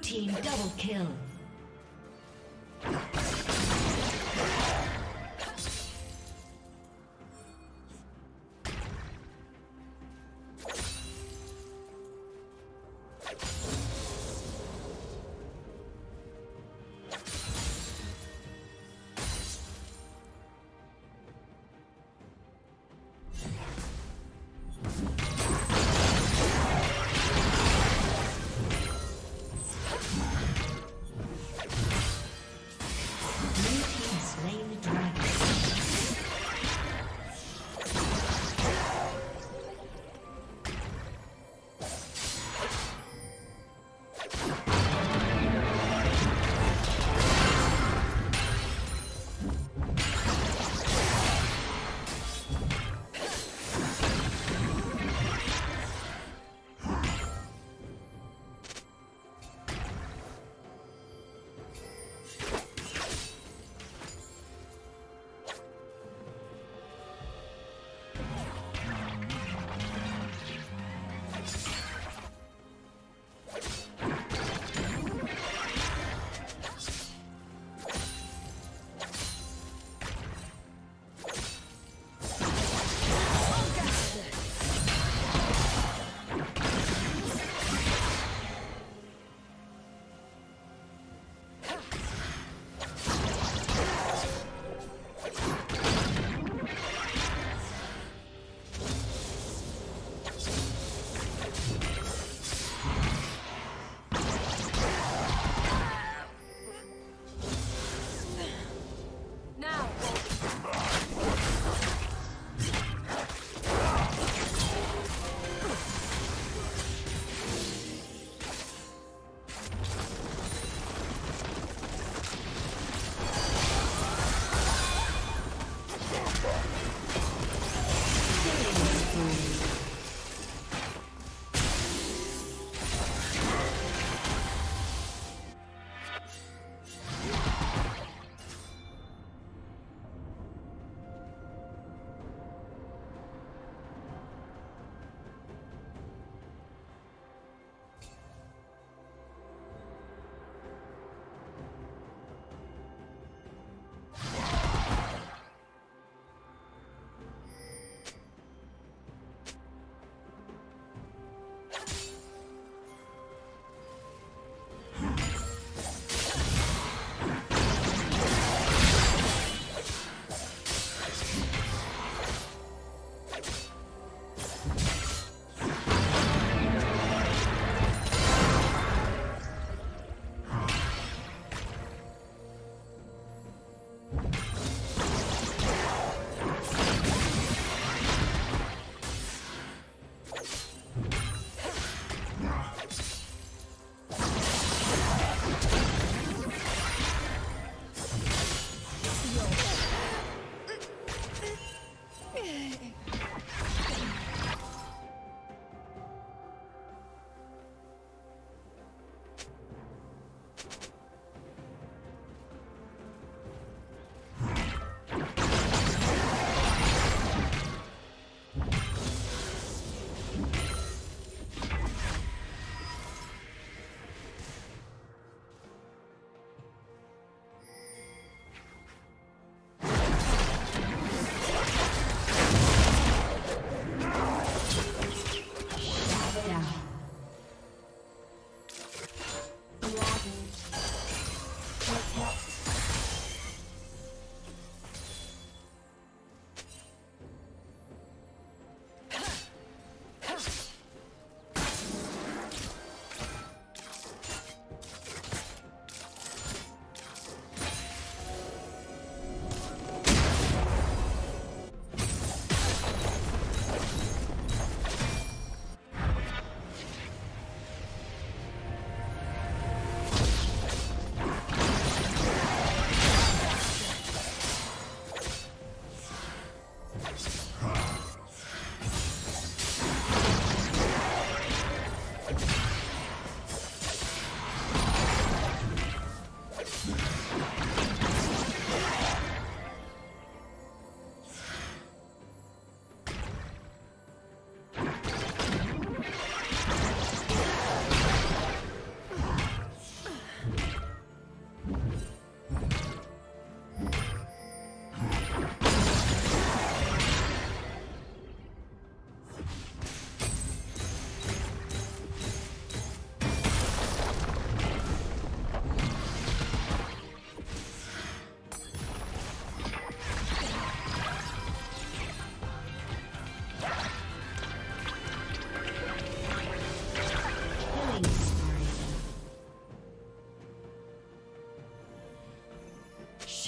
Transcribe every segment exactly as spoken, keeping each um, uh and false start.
Team double kill.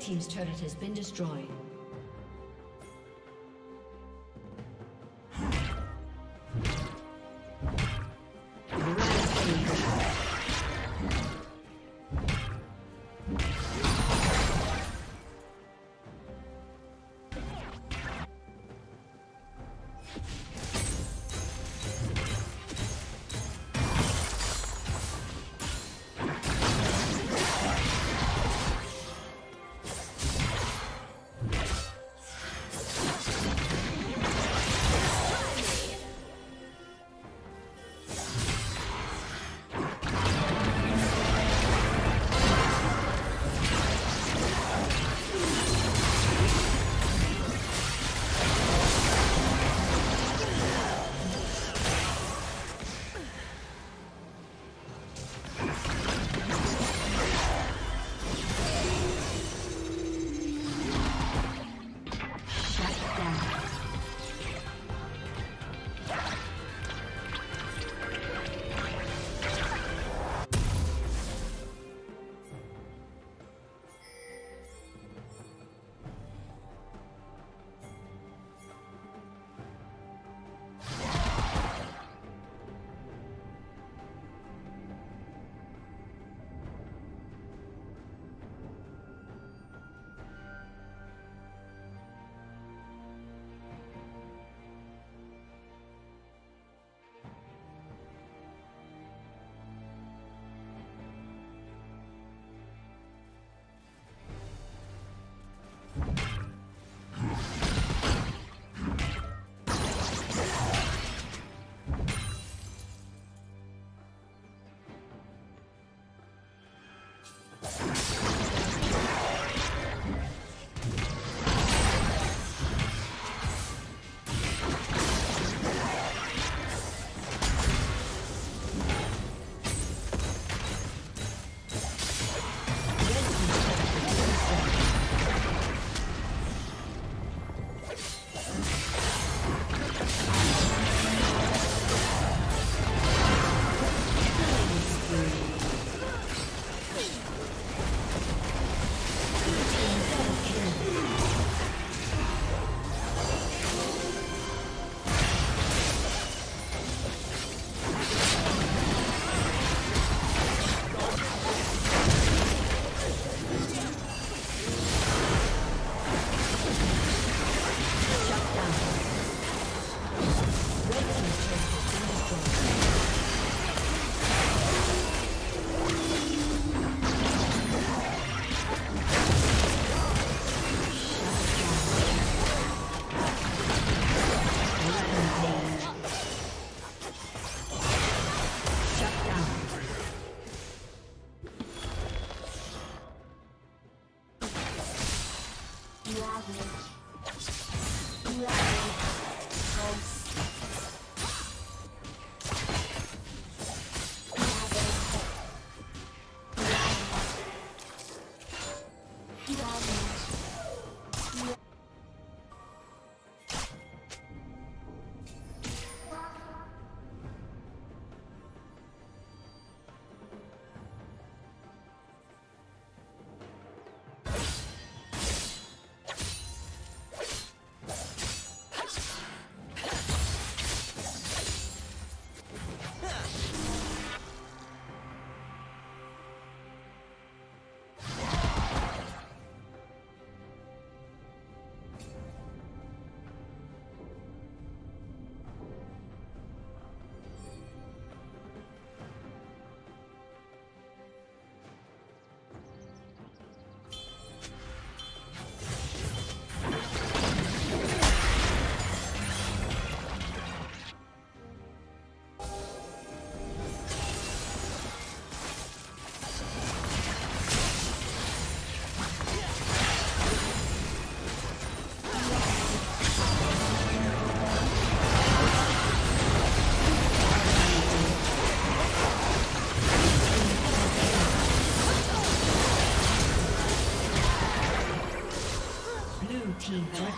Team's turret has been destroyed.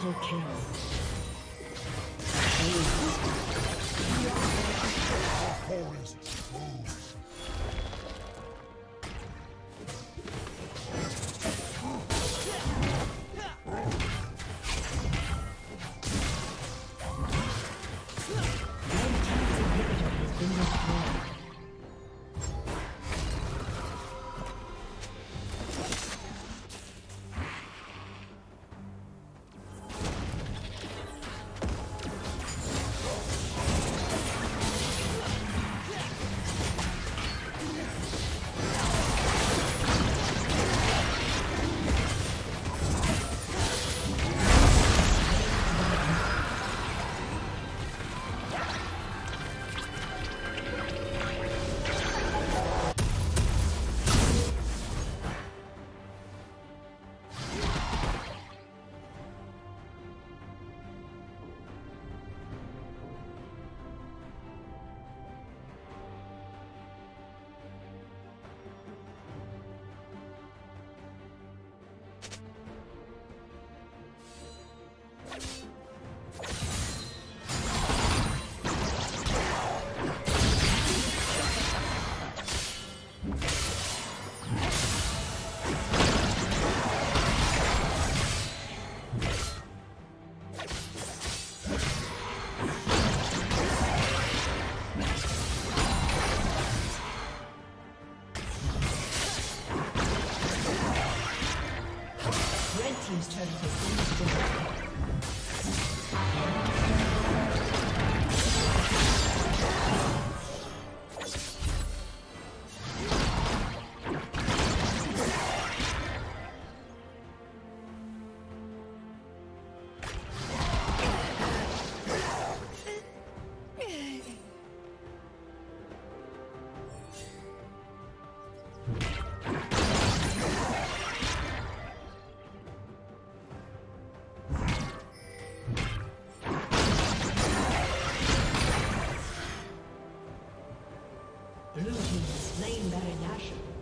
Double kill. Forest moves. Blue team has slain Baron Nashor.